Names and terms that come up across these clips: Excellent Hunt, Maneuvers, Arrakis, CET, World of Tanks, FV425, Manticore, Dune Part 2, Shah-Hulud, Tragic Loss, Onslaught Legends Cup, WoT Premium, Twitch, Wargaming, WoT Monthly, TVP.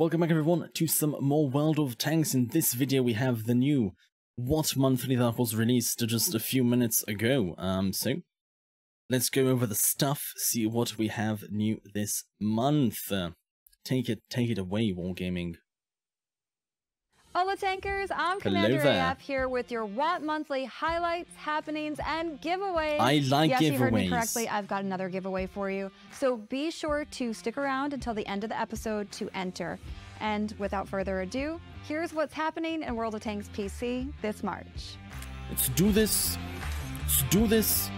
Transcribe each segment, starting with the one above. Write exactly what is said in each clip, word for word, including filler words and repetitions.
Welcome back everyone to some more World of Tanks. In this video we have the new WoT monthly that was released just a few minutes ago. Um, so let's go over the stuff, see what we have new this month. Uh, take it, take it away, Wargaming. Hello Tankers, I'm Commander A F here with your WoT monthly highlights, happenings, and giveaways. I like yes, giveaways. Yes, you heard me correctly. I've got another giveaway for you. So be sure to stick around until the end of the episode to enter. And without further ado, here's what's happening in World of Tanks P C this March. Let's do this. Let's do this.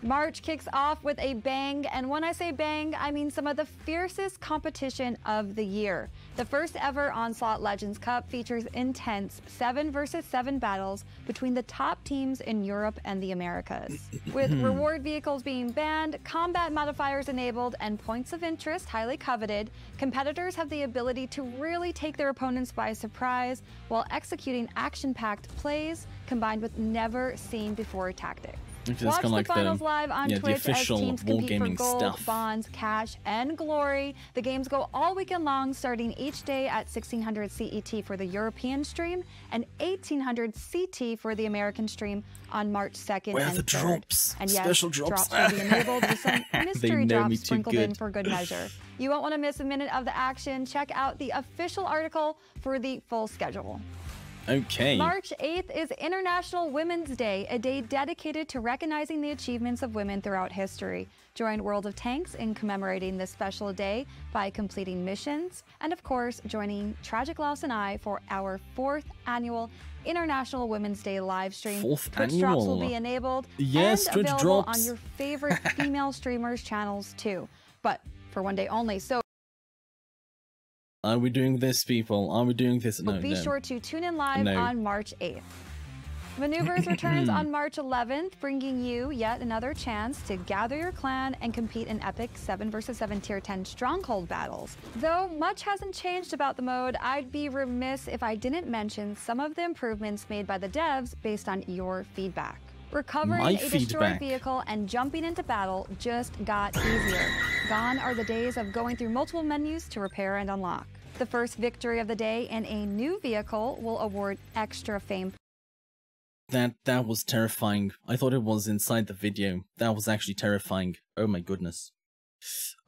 March kicks off with a bang, and when I say bang, I mean some of the fiercest competition of the year. The first ever Onslaught Legends Cup features intense seven versus seven battles between the top teams in Europe and the Americas. With reward vehicles being banned, combat modifiers enabled, and points of interest highly coveted, competitors have the ability to really take their opponents by surprise while executing action-packed plays combined with never-seen-before tactics. Watch the like finals the, live on yeah, Twitch as teams compete for gold, stuff. bonds, cash, and glory. The games go all weekend long, starting each day at sixteen hundred C E T for the European stream and eighteen hundred C E T for the American stream on March second Where and the third. Drops? And yes, Special drops. drops will be enabled with some mystery drops sprinkled good. in for good measure. You won't want to miss a minute of the action. Check out the official article for the full schedule. Okay. March eighth is International Women's Day, a day dedicated to recognizing the achievements of women throughout history. Join World of Tanks in commemorating this special day by completing missions and, of course, joining Tragic Loss and I for our fourth annual International Women's Day live stream. Fourth Twitch annual. drops will be enabled yes, and Twitch available drops. on your favorite female streamers' channels too, but for one day only. So. Are we doing this, people? Are we doing this? No, be no. sure to tune in live no. on March eighth. Maneuvers returns on March eleventh, bringing you yet another chance to gather your clan and compete in epic seven versus seven tier ten stronghold battles. Though much hasn't changed about the mode, I'd be remiss if I didn't mention some of the improvements made by the devs based on your feedback. Recovering My a feedback. destroyed vehicle and jumping into battle just got easier. Gone are the days of going through multiple menus to repair and unlock. The first victory of the day in a new vehicle will award extra fame. That that was terrifying. I thought it was inside the video. That was actually terrifying. Oh my goodness.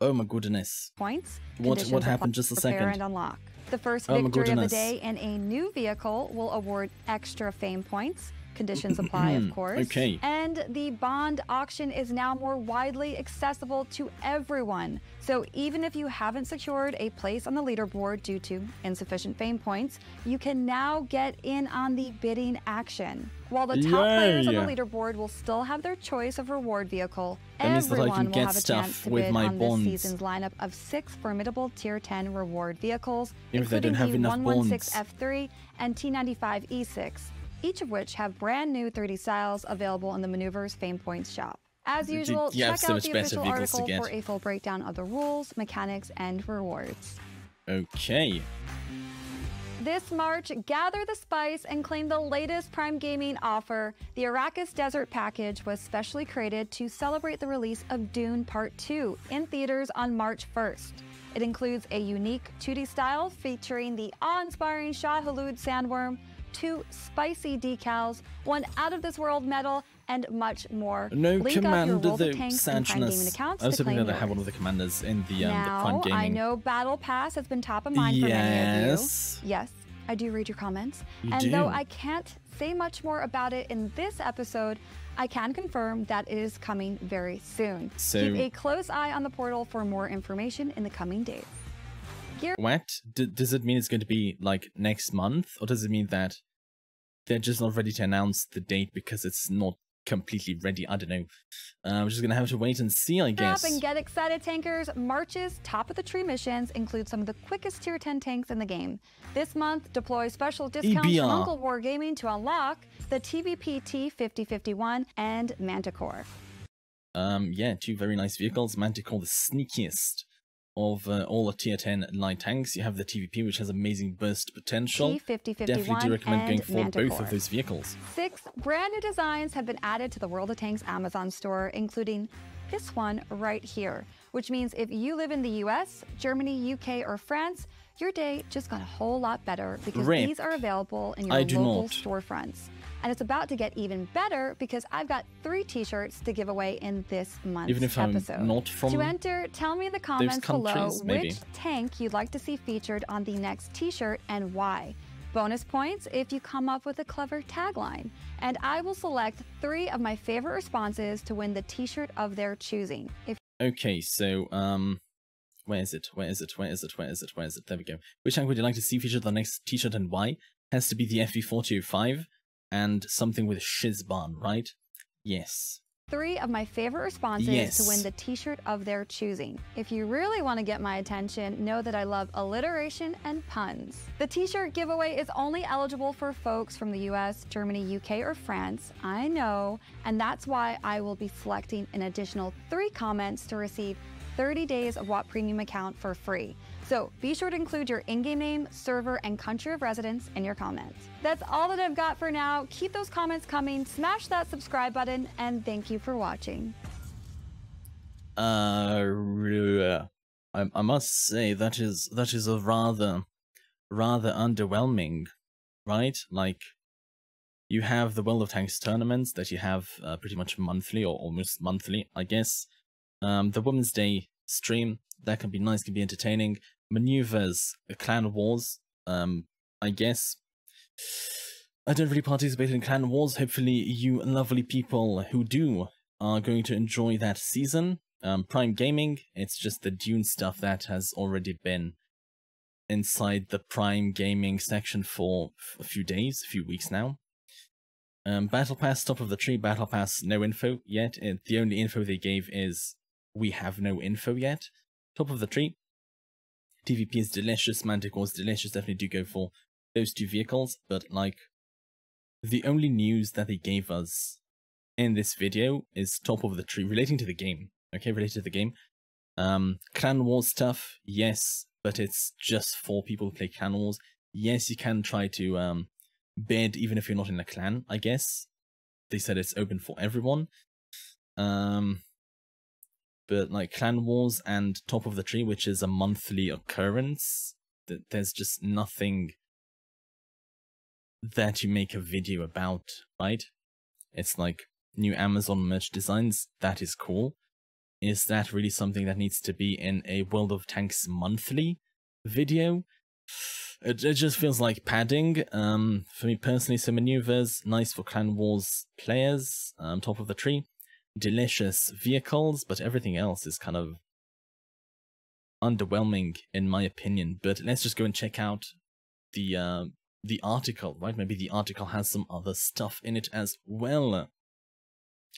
Oh my goodness. Points. What what happened just a second? Repair and unlock. The first victory oh of the day in a new vehicle will award extra fame points. Conditions apply, of course. Okay. And the bond auction is now more widely accessible to everyone. So even if you haven't secured a place on the leaderboard due to insufficient fame points, you can now get in on the bidding action. While the top yeah. players on the leaderboard will still have their choice of reward vehicle, that everyone will have a chance to bid on bonds. this season's lineup of six formidable tier ten reward vehicles, if including the one sixteen F three and T ninety-five E six. Each of which have brand new thirty styles available in the Maneuvers Fame Points shop. As usual, check so out the official article for a full breakdown of the rules, mechanics, and rewards. Okay. This March, gather the spice and claim the latest Prime Gaming offer. The Arrakis Desert Package was specially created to celebrate the release of Dune Part two in theaters on March first. It includes a unique two D style featuring the awe-inspiring Shah-Hulud sandworm, two spicy decals, one out-of-this-world medal, and much more. No Link commander, up your World of Tanks and Prime Gaming accounts I was hoping that I had one of the commanders in the, um, now, the Prime Gaming. I know Battle Pass has been top of mind yes. for many of you. Yes, I do read your comments. You and do. though I can't say much more about it in this episode, I can confirm that it is coming very soon. So, keep a close eye on the portal for more information in the coming days. What? D does it mean it's going to be like next month, or does it mean that they're just not ready to announce the date because it's not completely ready? I don't know. Uh, we're just gonna have to wait and see, I guess. Up and get excited, Tankers! March's top of the tree missions include some of the quickest tier ten tanks in the game. This month, deploy special discounts from Uncle Wargaming to unlock the T V P T fifty fifty-one and Manticore. Um, yeah, two very nice vehicles. Manticore, the sneakiest of uh, all the tier ten light tanks. You have the T V P, which has amazing burst potential. Definitely do recommend going for Manticore. both of those vehicles. Six brand new designs have been added to the World of Tanks Amazon store, including this one right here, which means if you live in the U S, Germany, U K, or France, your day just got a whole lot better because Rip. These are available in your I local storefronts. And it's about to get even better because I've got three t-shirts to give away in this month's even if episode. I'm not from to enter, tell me in the comments below maybe. Which tank you'd like to see featured on the next t-shirt and why. Bonus points if you come up with a clever tagline. And I will select three of my favorite responses to win the t-shirt of their choosing. If okay, so, um... Where is it? Where is it? Where is it? Where is it? Where is it? There we go. Which tank would you like to see featured on the next t-shirt and why? Has to be the F V four twenty-five. And something with Shizban, right? Yes. Three of my favorite responses yes. to win the t-shirt of their choosing. If you really want to get my attention, know that I love alliteration and puns. The t-shirt giveaway is only eligible for folks from the U S, Germany, U K, or France. I know, and that's why I will be selecting an additional three comments to receive thirty days of WoT Premium account for free. So be sure to include your in-game name, server, and country of residence in your comments. That's all that I've got for now. Keep those comments coming, smash that subscribe button, and thank you for watching. Uh, I, I must say that is that is a rather, rather underwhelming, right? Like, you have the World of Tanks tournaments that you have uh, pretty much monthly or almost monthly, I guess. Um, the Women's Day stream, that can be nice, can be entertaining. Maneuvers, a clan wars, um, I guess. I don't really participate in clan wars. Hopefully you lovely people who do are going to enjoy that season. Um, Prime Gaming, it's just the Dune stuff that has already been inside the Prime Gaming section for a few days, a few weeks now. Um, Battle Pass, top of the tree. Battle Pass, no info yet. It, the only info they gave is we have no info yet. Top of the tree. T V P is delicious, Manticore is delicious, definitely do go for those two vehicles, but like, the only news that they gave us in this video is top of the tree, relating to the game, okay, related to the game. Um, Clan Wars stuff, yes, but it's just for people who play Clan Wars. Yes, you can try to um, bid even if you're not in a clan, I guess. They said it's open for everyone. Um... But like Clan Wars and Top of the Tree, which is a monthly occurrence, that there's just nothing that you make a video about, right? It's like new Amazon merch designs, that is cool. Is that really something that needs to be in a World of Tanks monthly video? It, it just feels like padding. Um, for me personally, some maneuvers, nice for Clan Wars players, um, Top of the Tree. Delicious vehicles, but everything else is kind of underwhelming in my opinion. But let's just go and check out the uh, the article, right? Maybe the article has some other stuff in it as well.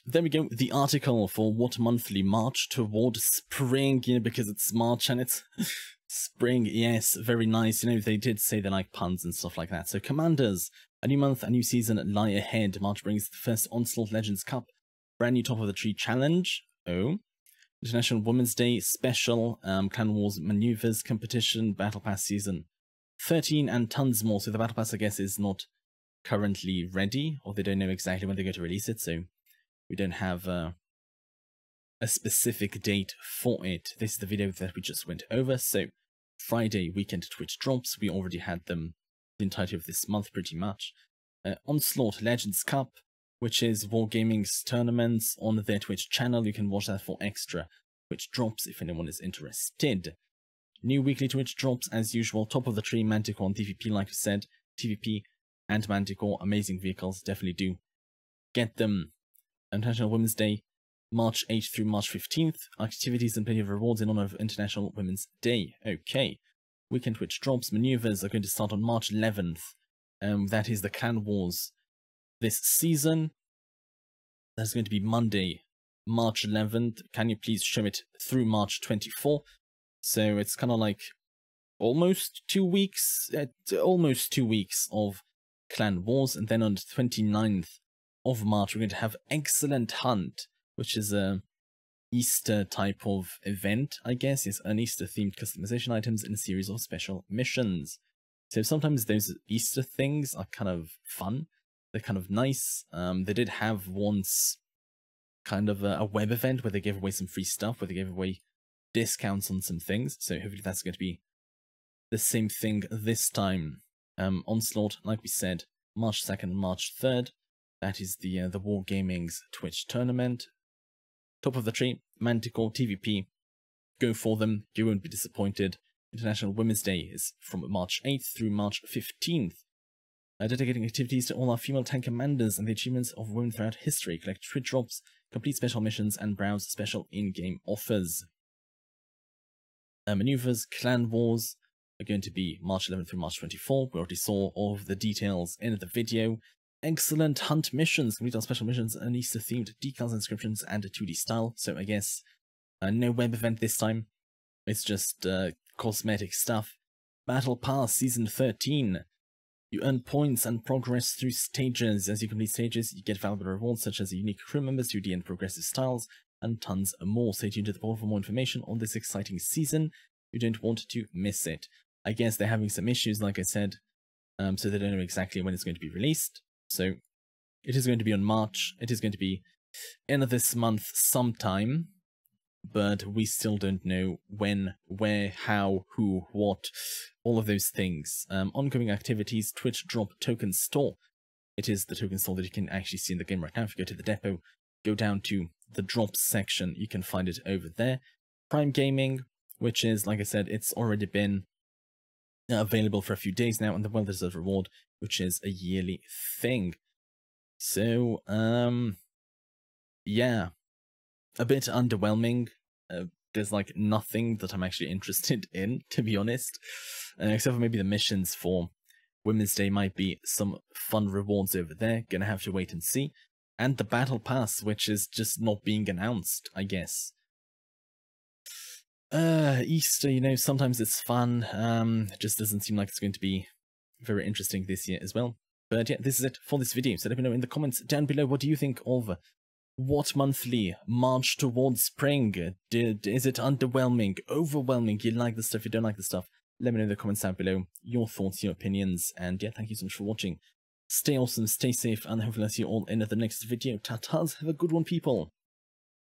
There we go, the article for WoT Monthly, March toward Spring, you know, because it's March and it's spring, yes, very nice. You know, they did say they like puns and stuff like that. So commanders, a new month, a new season lie ahead. March brings the first Onslaught Legends Cup. Brand new Top of the Tree challenge. Oh, International Women's Day special, um, Clan Wars maneuvers competition, Battle Pass season thirteen, and tons more. So the Battle Pass, I guess, is not currently ready, or they don't know exactly when they're going to release it. So we don't have uh, a specific date for it. This is the video that we just went over. So Friday weekend Twitch drops. We already had them the entirety of this month, pretty much. Uh, Onslaught Legends Cup, which is Wargaming's tournaments on their Twitch channel. You can watch that for extra Twitch drops if anyone is interested. New weekly Twitch drops as usual. Top of the Tree, Manticore, and T V P, like I said. T V P and Manticore, amazing vehicles. Definitely do get them. International Women's Day, March eighth through March fifteenth. Activities and plenty of rewards in honor of International Women's Day. Okay. Weekend Twitch drops. Maneuvers are going to start on March eleventh. Um, that is the Clan Wars. This season, that's going to be Monday, March eleventh. Can you please show it through March twenty-fourth? So it's kind of like almost two weeks, uh, almost two weeks of Clan Wars. And then on the twenty-ninth of March, we're going to have Excellent Hunt, which is a Easter type of event, I guess. It's an Easter-themed customization items in a series of special missions. So sometimes those Easter things are kind of fun. They're kind of nice. Um, they did have once kind of a, a web event where they gave away some free stuff, where they gave away discounts on some things, so hopefully that's going to be the same thing this time. Um, Onslaught, like we said, March second, March third, that is the uh, the Wargaming's Twitch tournament. Top of the tree, Manticore, T V P, go for them, you won't be disappointed. International Women's Day is from March eighth through March fifteenth. Uh, dedicating activities to all our female tank commanders and the achievements of women throughout history. Collect trid drops, complete special missions, and browse special in-game offers. Uh, Maneuvers, Clan Wars are going to be March eleventh through March twenty-fourth. We already saw all of the details in the video. Excellent Hunt missions, complete our special missions and Easter-themed decals, inscriptions, and a two D style. So I guess uh, no web event this time. It's just uh, cosmetic stuff. Battle Pass Season thirteen. You earn points and progress through stages. As you complete stages, you get valuable rewards such as unique crew members, two D and progressive styles, and tons more. Stay tuned to the portal for more information on this exciting season. You don't want to miss it. I guess they're having some issues, like I said, um, so they don't know exactly when it's going to be released. So it is going to be on March. It is going to be end of this month sometime, but we still don't know when, where, how, who, what, all of those things. Um, ongoing activities, Twitch drop token store. It is the token store that you can actually see in the game right now. If you go to the depot, go down to the drops section, you can find it over there. Prime Gaming, which is, like I said, it's already been available for a few days now, and the well-deserved reward, which is a yearly thing. So, um, yeah. A bit underwhelming. Uh, there's like nothing that I'm actually interested in, to be honest. Uh, except for maybe the missions for Women's Day might be some fun rewards over there. Gonna have to wait and see. And the Battle Pass, which is just not being announced, I guess. Uh, Easter, you know, sometimes it's fun. Um, it just doesn't seem like it's going to be very interesting this year as well. But yeah, this is it for this video. So let me know in the comments down below, what do you think of WoT Monthly, March towards Spring? Did, is it underwhelming, overwhelming? You like the stuff, you don't like the stuff? Let me know in the comments down below your thoughts, your opinions, and yeah, thank you so much for watching. Stay awesome, stay safe, and hopefully I'll see you all in the next video. Ta-tas, have a good one, people!